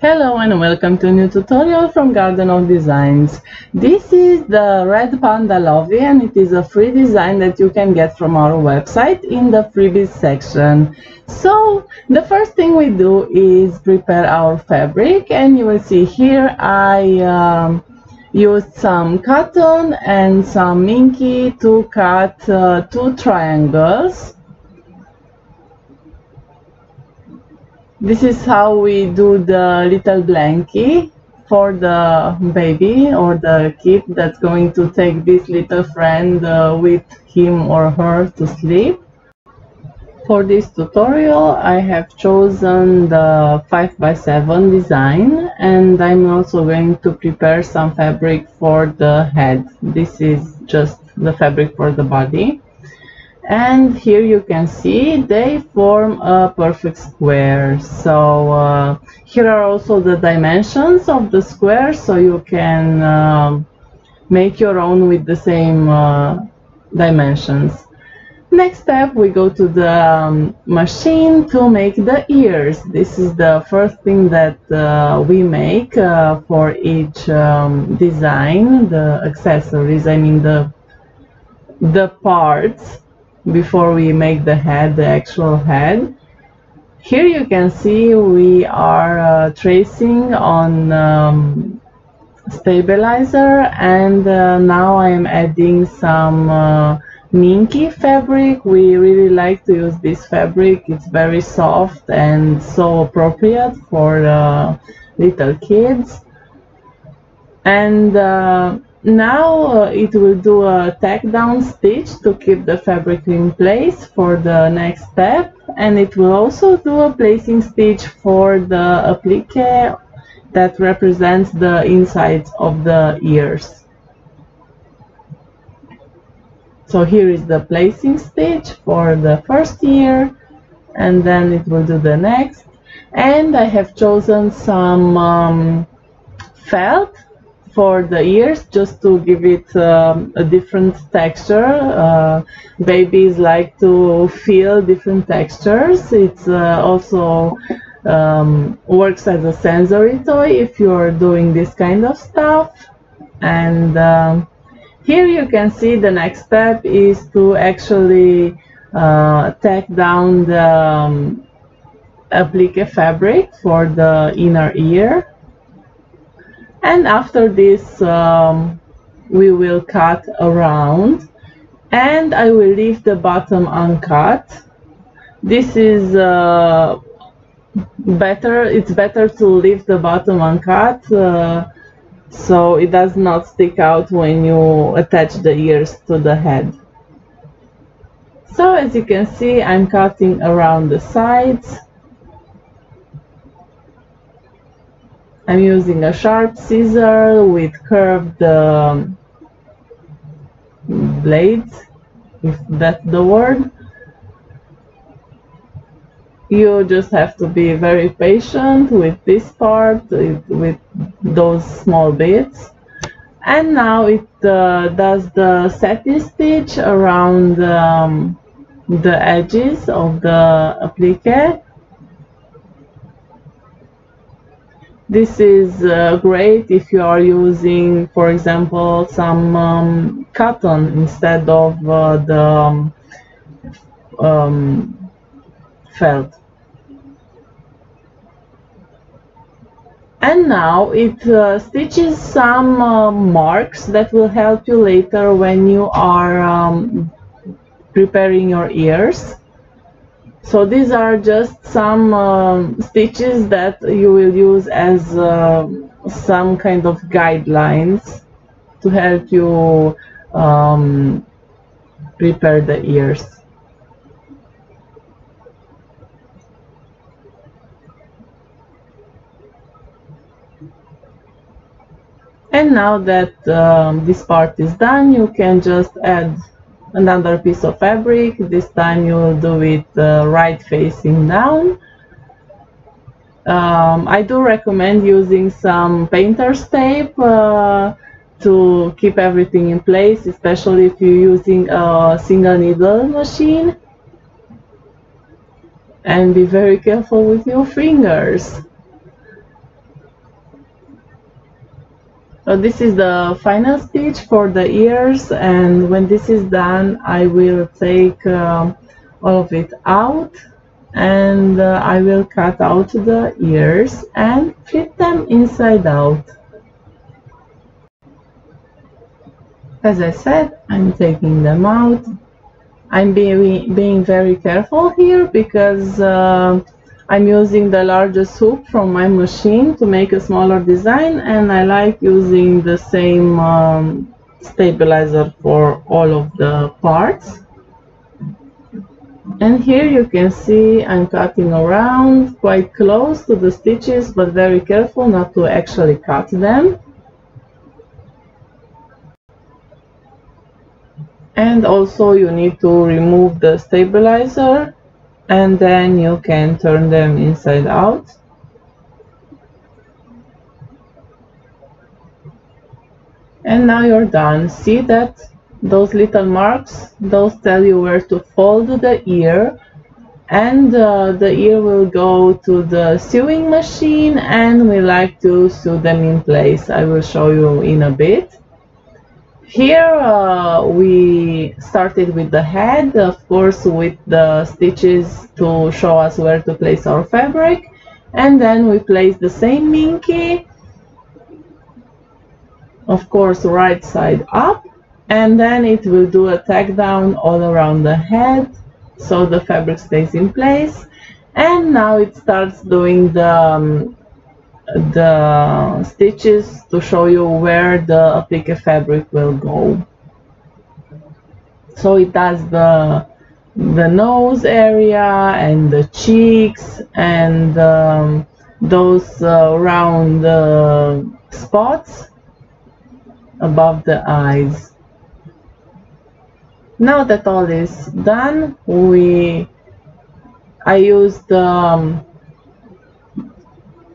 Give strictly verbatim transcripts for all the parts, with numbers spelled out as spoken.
Hello and welcome to a new tutorial from Garden of Designs. This is the Red Panda Lovey and it is a free design that you can get from our website in the freebies section. So the first thing we do is prepare our fabric, and you will see here I um, used some cotton and some minky to cut uh, two triangles. This is how we do the little blankie for the baby or the kid that's going to take this little friend uh, with him or her to sleep. For this tutorial I have chosen the five by seven design, and I'm also going to prepare some fabric for the head. This is just the fabric for the body. And here you can see they form a perfect square. So uh, here are also the dimensions of the square, so you can uh, make your own with the same uh, dimensions. Next step, we go to the um, machine to make the ears. This is the first thing that uh, we make uh, for each um, design, the accessories, I mean the, the parts. Before we make the head, the actual head. Here you can see we are uh, tracing on um, stabilizer, and uh, now I am adding some uh, minky fabric. We really like to use this fabric, it's very soft and so appropriate for uh, little kids. And uh, now uh, it will do a tack down stitch to keep the fabric in place for the next step, and it will also do a placing stitch for the applique that represents the insides of the ears. So here is the placing stitch for the first ear, and then it will do the next. And I have chosen some um, felt for the ears, just to give it um, a different texture. Uh, babies like to feel different textures. It uh, also um, works as a sensory toy if you are doing this kind of stuff. And um, here you can see the next step is to actually uh, tack down the um, applique fabric for the inner ear. And after this um, we will cut around, and I will leave the bottom uncut. This is uh, better, it's better to leave the bottom uncut uh, so it does not stick out when you attach the ears to the head. So as you can see, I'm cutting around the sides. I'm using a sharp scissor with curved um, blades, if that's the word. You just have to be very patient with this part, with those small bits. And now it uh, does the satin stitch around um, the edges of the applique. This is uh, great if you are using, for example, some um, cotton instead of uh, the um, um, felt. And now it uh, stitches some uh, marks that will help you later when you are um, preparing your ears. So these are just some um, stitches that you will use as uh, some kind of guidelines to help you um, prepare the ears. And now that um, this part is done, you can just add another piece of fabric. This time you will do it uh, right facing down. Um, I do recommend using some painter's tape uh, to keep everything in place, especially if you're using a single needle machine. And be very careful with your fingers. Uh, this is the final stitch for the ears, and when this is done I will take uh, all of it out, and uh, I will cut out the ears and flip them inside out. As I said, I'm taking them out. I'm being, being very careful here because uh, I'm using the largest hoop from my machine to make a smaller design, and I like using the same um, stabilizer for all of the parts. And here you can see I'm cutting around quite close to the stitches, but very careful not to actually cut them. And also you need to remove the stabilizer, and then you can turn them inside out. And now you're done. See that those little marks, those tell you where to fold the ear, and uh, the ear will go to the sewing machine, and we like to sew them in place. I will show you in a bit. Here uh, we started with the head, of course, with the stitches to show us where to place our fabric, and then we place the same minky, of course right side up, and then it will do a tack down all around the head so the fabric stays in place. And now it starts doing the um, the stitches to show you where the applique fabric will go. So it does the the nose area and the cheeks and um, those uh, round uh, spots above the eyes. Now that all is done, we I used um,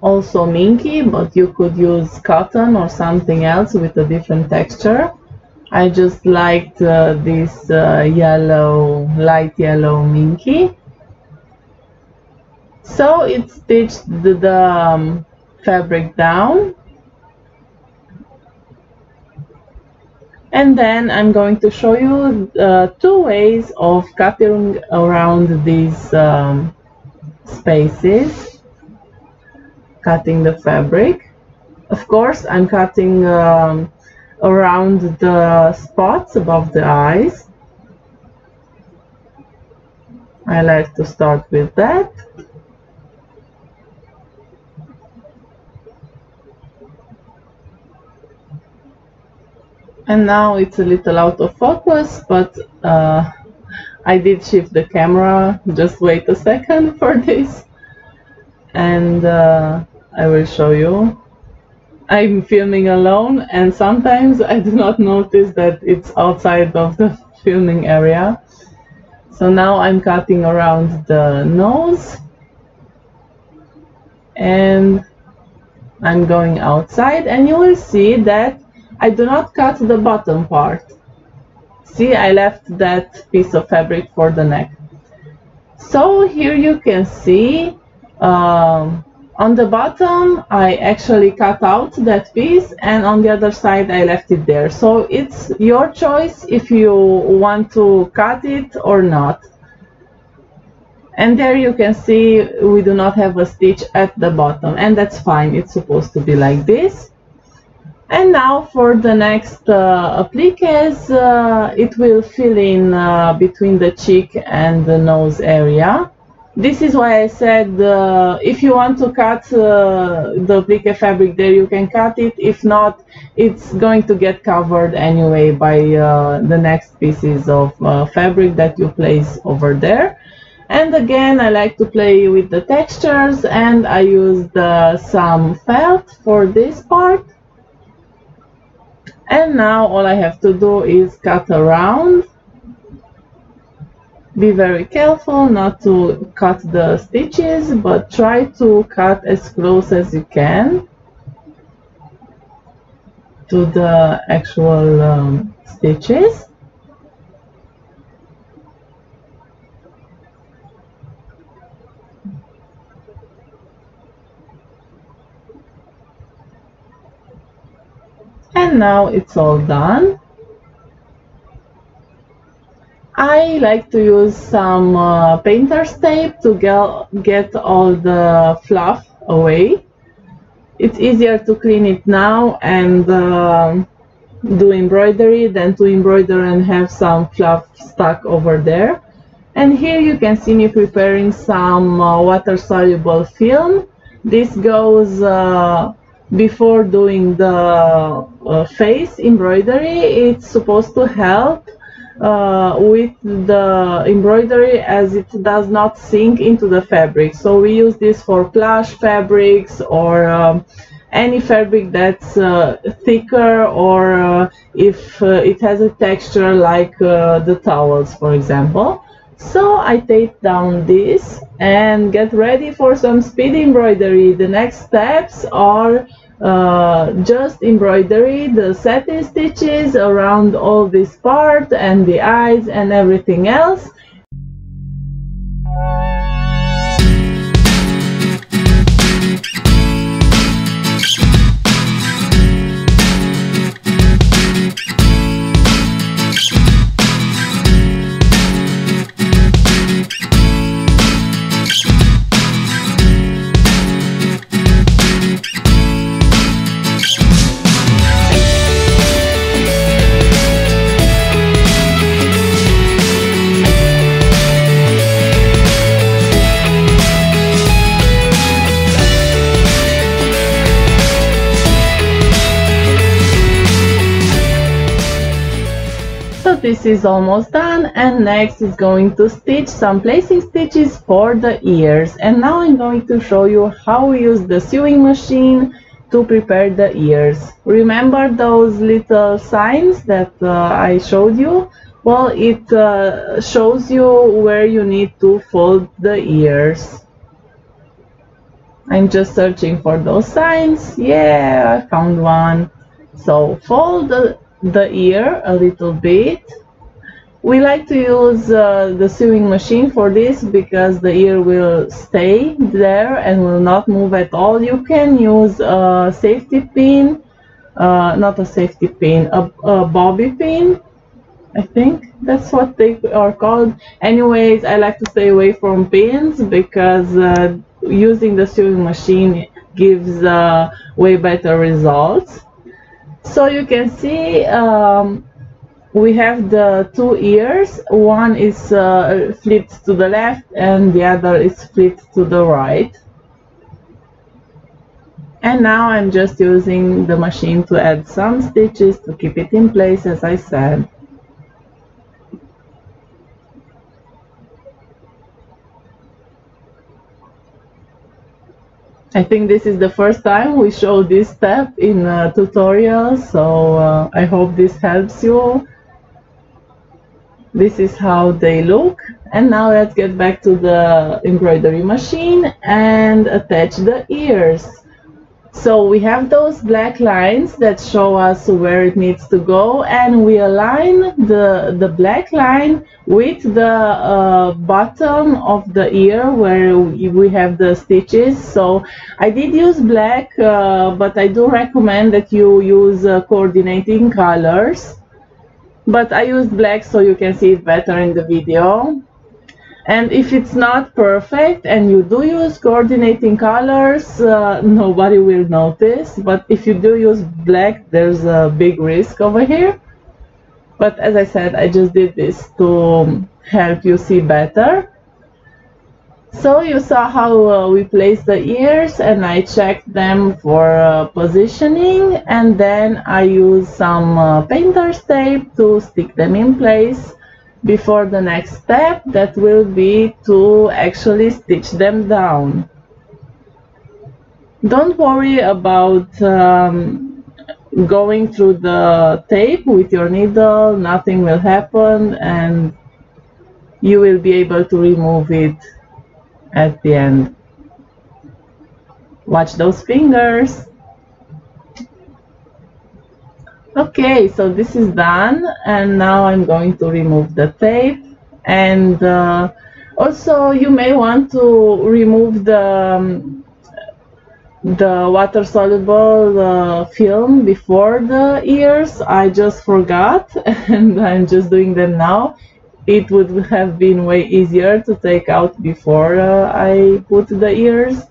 also minky, but you could use cotton or something else with a different texture. I just liked uh, this uh, yellow, light yellow minky. So it stitched the, the um, fabric down. And then I'm going to show you uh, two ways of cutting around these um, spaces. Cutting the fabric. Of course, I'm cutting um, around the spots above the eyes. I like to start with that. And now it's a little out of focus, but uh, I did shift the camera. Just wait a second for this. And uh, I will show you. I'm filming alone, and sometimes I do not notice that it's outside of the filming area. So now I'm cutting around the nose, and I'm going outside, and you will see that I do not cut the bottom part. See, I left that piece of fabric for the neck. So here you can see um, on the bottom I actually cut out that piece, and on the other side I left it there. So it's your choice if you want to cut it or not. And there you can see we do not have a stitch at the bottom, and that's fine. It's supposed to be like this. And now for the next uh, appliques, uh, it will fill in uh, between the cheek and the nose area. This is why I said uh, if you want to cut uh, the applique fabric there, you can cut it. If not, it's going to get covered anyway by uh, the next pieces of uh, fabric that you place over there. And again, I like to play with the textures, and I used uh, some felt for this part. And now all I have to do is cut around. Be very careful not to cut the stitches, but try to cut as close as you can to the actual um, stitches. And now it's all done. I like to use some uh, painter's tape to get, get all the fluff away. It's easier to clean it now and uh, do embroidery than to embroider and have some fluff stuck over there. And here you can see me preparing some uh, water-soluble film. This goes uh, before doing the uh, face embroidery. It's supposed to help uh, with the embroidery as it does not sink into the fabric. So we use this for plush fabrics or um, any fabric that's uh, thicker, or uh, if uh, it has a texture like uh, the towels, for example. So I tape down this and get ready for some speed embroidery. The next steps are uh, just embroidery, the satin stitches around all this part and the eyes and everything else. This is almost done, and next is going to stitch some placing stitches for the ears. And now I'm going to show you how we use the sewing machine to prepare the ears. Remember those little signs that uh, I showed you? Well, it uh, shows you where you need to fold the ears. I'm just searching for those signs. Yeah, I found one. So fold the the ear a little bit. We like to use uh, the sewing machine for this because the ear will stay there and will not move at all. You can use a safety pin, uh, not a safety pin, a, a bobby pin, I think that's what they are called. Anyways, I like to stay away from pins because uh, using the sewing machine gives uh, way better results. So you can see um, we have the two ears. One is uh, flipped to the left and the other is flipped to the right. And now I'm just using the machine to add some stitches to keep it in place, as I said. I think this is the first time we show this step in a tutorial, so uh, I hope this helps you. This is how they look. And now let's get back to the embroidery machine and attach the ears. So we have those black lines that show us where it needs to go, and we align the, the black line with the uh, bottom of the ear where we have the stitches. So I did use black, uh, but I do recommend that you use uh, coordinating colors. But I used black so you can see it better in the video. And if it's not perfect and you do use coordinating colors, uh, nobody will notice. But if you do use black, there's a big risk over here. But as I said, I just did this to help you see better. So you saw how uh, we placed the ears, and I checked them for uh, positioning, and then I used some uh, painter's tape to stick them in place before the next step, that will be to actually stitch them down. Don't worry about um, going through the tape with your needle, nothing will happen and you will be able to remove it at the end. Watch those fingers! Okay, so this is done, and now I'm going to remove the tape. And uh, also you may want to remove the um, the water soluble uh, film before the ears. I just forgot and I'm just doing them now. It would have been way easier to take out before uh, I put the ears.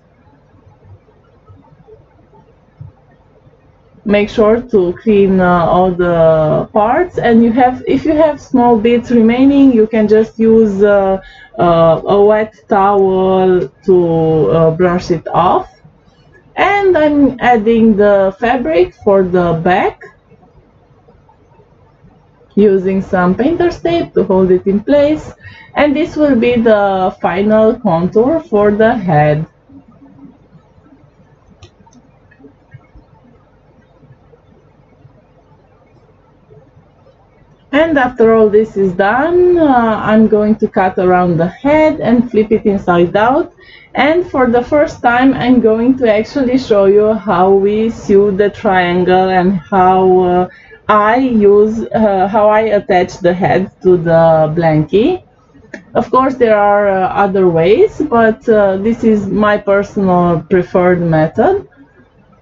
Make sure to clean uh, all the parts, and you have, if you have small bits remaining, you can just use uh, uh, a wet towel to uh, brush it off. And I'm adding the fabric for the back, using some painter's tape to hold it in place, and this will be the final contour for the head. And after all this is done, uh, I'm going to cut around the head and flip it inside out. And for the first time, I'm going to actually show you how we sew the triangle and how uh, I use, uh, how I attach the head to the blankie. Of course, there are uh, other ways, but uh, this is my personal preferred method.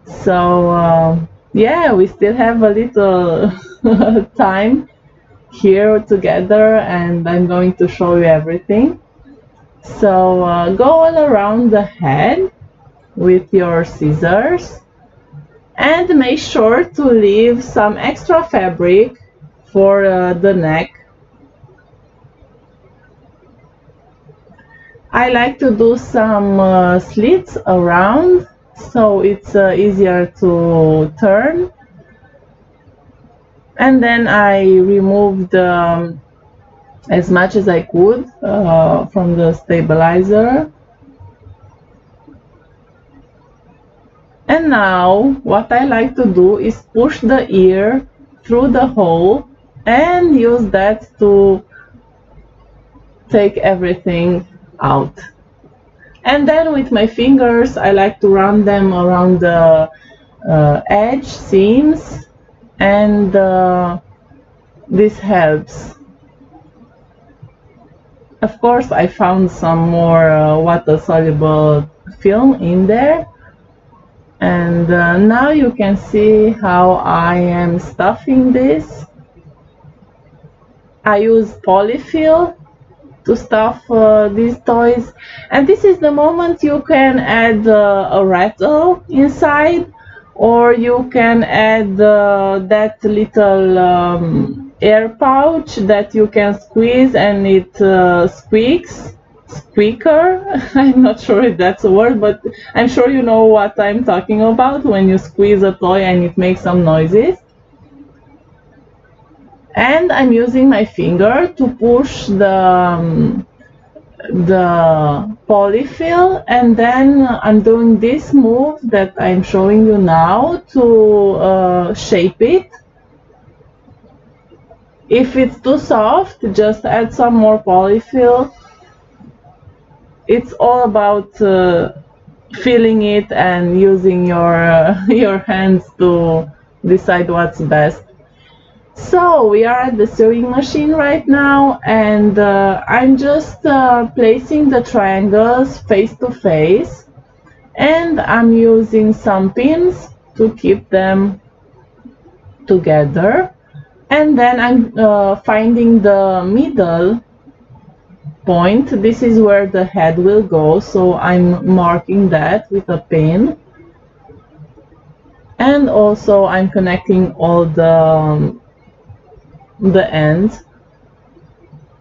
So, uh, yeah, we still have a little time here together, and I'm going to show you everything. So uh, go all around the head with your scissors and make sure to leave some extra fabric for uh, the neck. I like to do some uh, slits around, so it's uh, easier to turn. And then I removed um, as much as I could uh, from the stabilizer. And now what I like to do is push the ear through the hole and use that to take everything out. And then with my fingers I like to run them around the uh, edge seams. And uh, this helps. Of course, I found some more uh, water-soluble film in there. And uh, now you can see how I am stuffing this. I use polyfill to stuff uh, these toys. And this is the moment you can add uh, a rattle inside, or you can add uh, that little um, air pouch that you can squeeze and it uh, squeaks, squeaker. I'm not sure if that's a word, but I'm sure you know what I'm talking about when you squeeze a toy and it makes some noises. And I'm using my finger to push the um, the polyfill, and then I'm doing this move that I'm showing you now to uh, shape it. If it's too soft, just add some more polyfill. It's all about uh, feeling it and using your uh, your hands to decide what's best. So we are at the sewing machine right now, and uh, I'm just uh, placing the triangles face to face, and I'm using some pins to keep them together, and then I'm uh, finding the middle point. This is where the head will go, so I'm marking that with a pin. And also I'm connecting all the um, the end,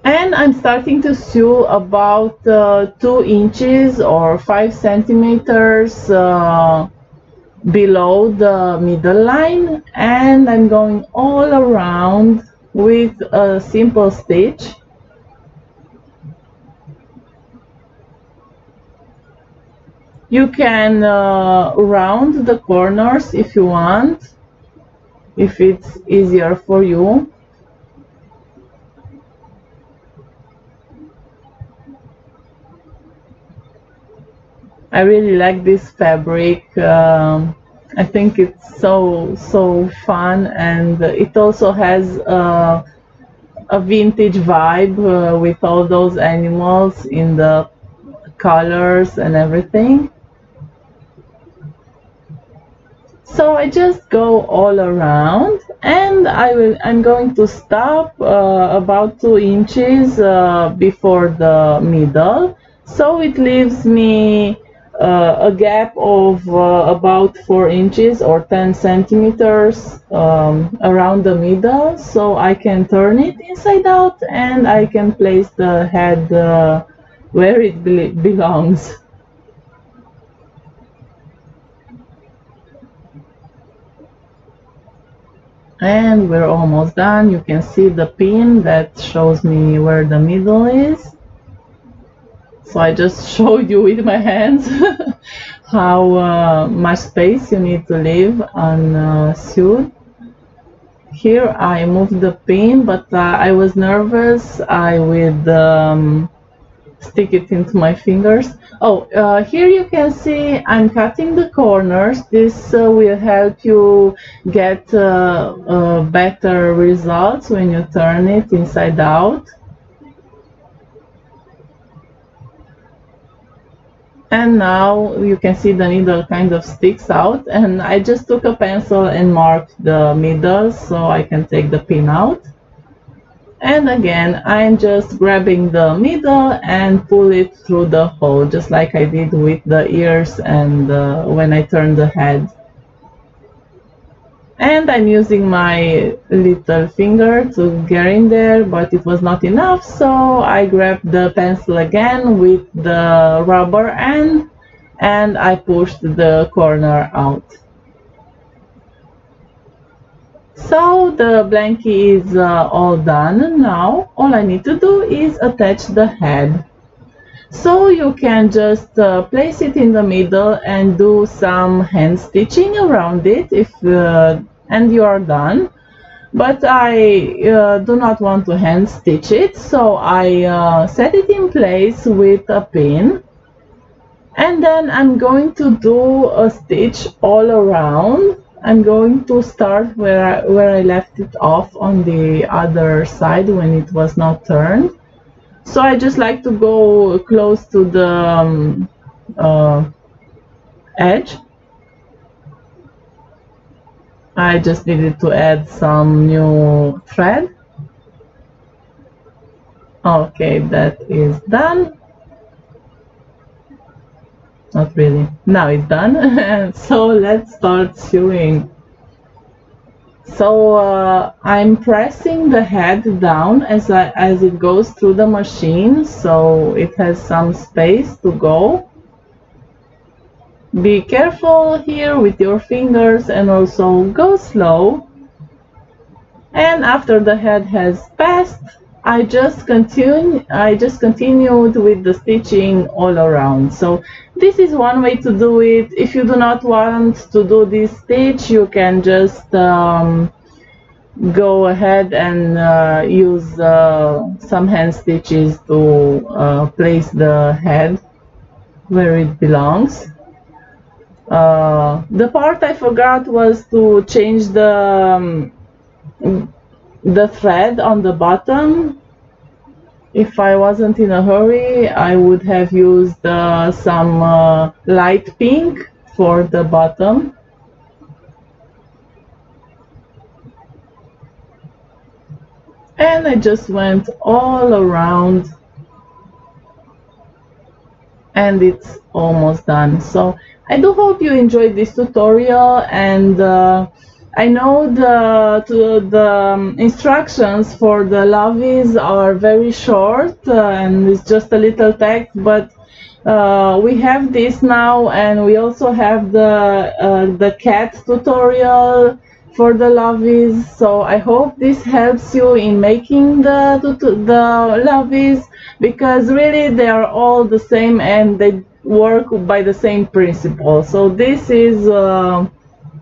and I'm starting to sew about uh, two inches or five centimeters uh, below the middle line, and I'm going all around with a simple stitch. You can uh, round the corners if you want, if it's easier for you. I really like this fabric. Um, I think it's so so fun, and it also has uh, a vintage vibe uh, with all those animals in the colors and everything. So I just go all around, and I will, I'm going to stop uh, about two inches uh, before the middle, so it leaves me uh, a gap of uh, about four inches or ten centimeters um, around the middle, so I can turn it inside out and I can place the head uh, where it be belongs. And we're almost done. You can see the pin that shows me where the middle is. So I just showed you with my hands how uh, much space you need to leave on uh, suit. Here I moved the pin, but uh, I was nervous. I would um, stick it into my fingers. Oh, uh, here you can see I'm cutting the corners. This uh, will help you get uh, uh, better results when you turn it inside out. And now you can see the needle kind of sticks out, and I just took a pencil and marked the middle so I can take the pin out. And again, I'm just grabbing the middle and pull it through the hole, just like I did with the ears and uh, when I turn the head. And I'm using my little finger to get in there, but it was not enough, so I grabbed the pencil again with the rubber end and I pushed the corner out. So the blankie is uh, all done. Now all I need to do is attach the head. So you can just uh, place it in the middle and do some hand stitching around it, if uh, and you are done. But I uh, do not want to hand stitch it, so I uh, set it in place with a pin. And then I'm going to do a stitch all around. I'm going to start where I, where I left it off on the other side when it was not turned. So I just like to go close to the um, uh, edge. I just needed to add some new thread. Okay, that is done. Not really. Now it's done. So let's start sewing. So uh, I'm pressing the head down as, I, as it goes through the machine, so it has some space to go. Be careful here with your fingers and also go slow. And after the head has passed, I just continue. I just continued with the stitching all around. So this is one way to do it. If you do not want to do this stitch, you can just um, go ahead and uh, use uh, some hand stitches to uh, place the head where it belongs. Uh, the part I forgot was to change the um, the thread on the bottom. If I wasn't in a hurry, I would have used uh, some uh, light pink for the bottom. And I just went all around, and it's almost done. So I do hope you enjoyed this tutorial, and uh, I know the, to the instructions for the loveys are very short uh, and it's just a little text, but uh, we have this now, and we also have the, uh, the cat tutorial for the loveys. So I hope this helps you in making the, the loveys, because really they are all the same and they work by the same principle. So this is uh,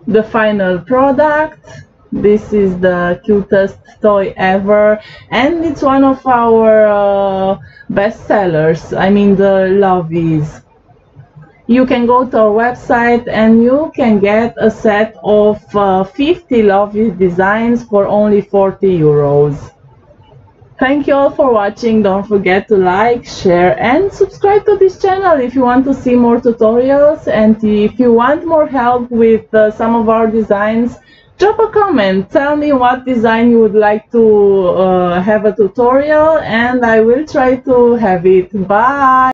the final product. This is the cutest toy ever, and it's one of our uh, best sellers, I mean the loveys. You can go to our website and you can get a set of uh, fifty lovey designs for only forty euros. Thank you all for watching. Don't forget to like, share and subscribe to this channel if you want to see more tutorials, and if you want more help with uh, some of our designs, drop a comment. Tell me what design you would like to uh, have a tutorial, and I will try to have it. Bye!